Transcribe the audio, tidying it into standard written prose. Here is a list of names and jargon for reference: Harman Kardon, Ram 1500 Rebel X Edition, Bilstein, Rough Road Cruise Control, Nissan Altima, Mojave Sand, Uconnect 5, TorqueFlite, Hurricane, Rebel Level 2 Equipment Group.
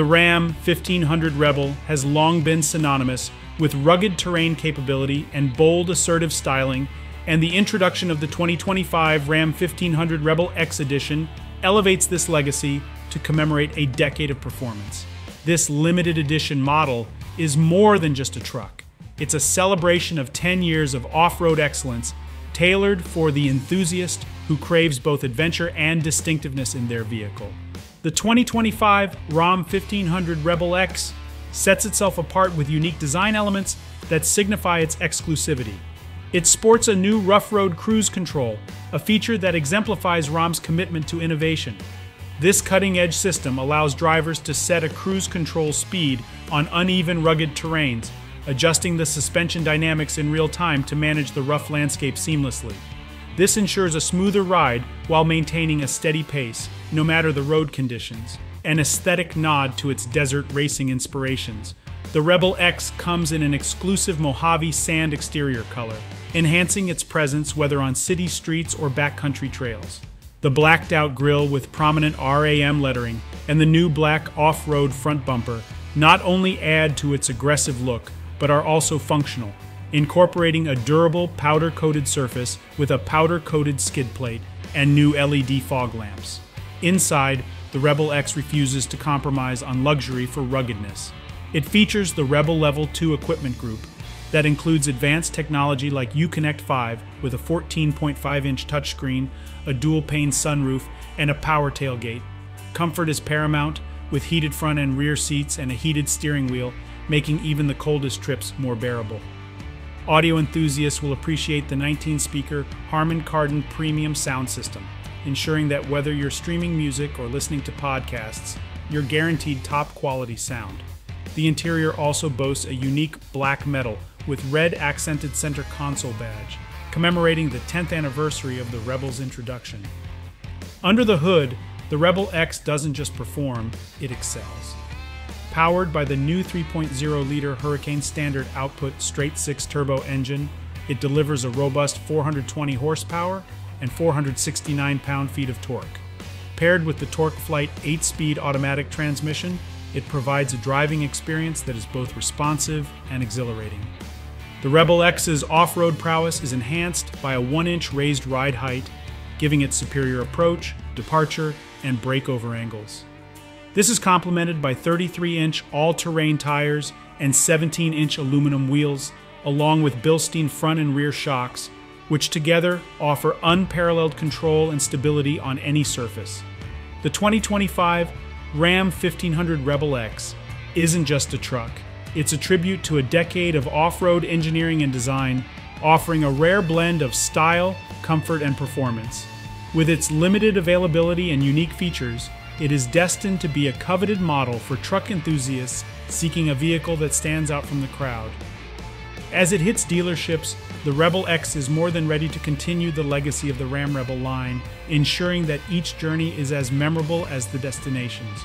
The Ram 1500 Rebel has long been synonymous with rugged terrain capability and bold, assertive styling, and the introduction of the 2025 Ram 1500 Rebel X Edition elevates this legacy to commemorate a decade of performance. This limited edition model is more than just a truck. It's a celebration of 10 years of off-road excellence, tailored for the enthusiast who craves both adventure and distinctiveness in their vehicle. The 2025 Ram 1500 Rebel X sets itself apart with unique design elements that signify its exclusivity. It sports a new Rough Road Cruise Control, a feature that exemplifies Ram's commitment to innovation. This cutting-edge system allows drivers to set a cruise control speed on uneven, rugged terrains, adjusting the suspension dynamics in real time to manage the rough landscape seamlessly. This ensures a smoother ride while maintaining a steady pace, no matter the road conditions. An aesthetic nod to its desert racing inspirations, the Rebel X comes in an exclusive Mojave Sand exterior color, enhancing its presence whether on city streets or backcountry trails. The blacked-out grille with prominent RAM lettering and the new black off-road front bumper not only add to its aggressive look, but are also functional, incorporating a durable powder-coated surface with a powder-coated skid plate and new LED fog lamps. Inside, the Rebel X refuses to compromise on luxury for ruggedness. It features the Rebel Level 2 equipment group that includes advanced technology like Uconnect 5 with a 14.5-inch touchscreen, a dual-pane sunroof, and a power tailgate. Comfort is paramount, with heated front and rear seats and a heated steering wheel, making even the coldest trips more bearable. Audio enthusiasts will appreciate the 19-speaker Harman Kardon premium sound system, ensuring that whether you're streaming music or listening to podcasts, you're guaranteed top-quality sound. The interior also boasts a unique black metal with red-accented center console badge, commemorating the 10th anniversary of the Rebel's introduction. Under the hood, the Rebel X doesn't just perform, it excels. Powered by the new 3.0-liter Hurricane standard output straight-six turbo engine, it delivers a robust 420 horsepower and 469 pound-feet of torque. Paired with the TorqueFlite 8-speed automatic transmission, it provides a driving experience that is both responsive and exhilarating. The Rebel X's off-road prowess is enhanced by a 1-inch raised ride height, giving it superior approach, departure, and breakover angles. This is complemented by 33-inch all-terrain tires and 17-inch aluminum wheels, along with Bilstein front and rear shocks, which together offer unparalleled control and stability on any surface. The 2025 Ram 1500 Rebel X isn't just a truck. It's a tribute to a decade of off-road engineering and design, offering a rare blend of style, comfort, and performance. With its limited availability and unique features, it is destined to be a coveted model for truck enthusiasts seeking a vehicle that stands out from the crowd. As it hits dealerships, the Rebel X is more than ready to continue the legacy of the Ram Rebel line, ensuring that each journey is as memorable as the destinations.